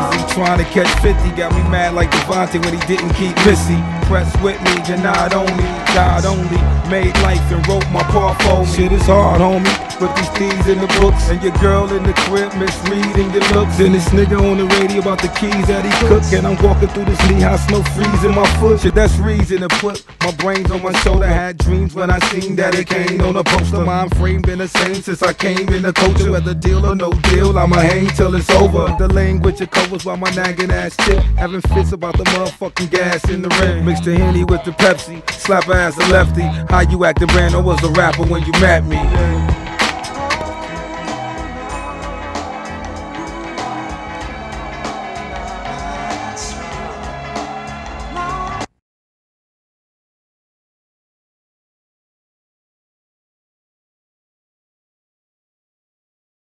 busy trying to catch 50. Got me mad like Devontae when he didn't keep Missy. Press with me, denied only, died only. Made life and wrote my portfolio. Shit is hard, homie, but these thieves in the books. And your girl in the crib misreading your looks. And this nigga on the radio about the keys that he cook. And I'm walking through this knee-high snow freezing my foot. Shit, that's reason to put my brains on my shoulder. Had dreams when I seen that it came on a poster. Mind frame been the same since I came in the culture. Whether deal or no deal, I'ma hang till it's over. The language it covers while my nagging ass tip. Having fits about the motherfucking gas in the rim. Mix the Henny with the Pepsi, slap her ass a lefty. How you actin', brand? I was a rapper when you met me.